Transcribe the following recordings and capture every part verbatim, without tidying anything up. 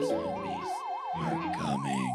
those enemies are coming.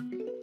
Thank you.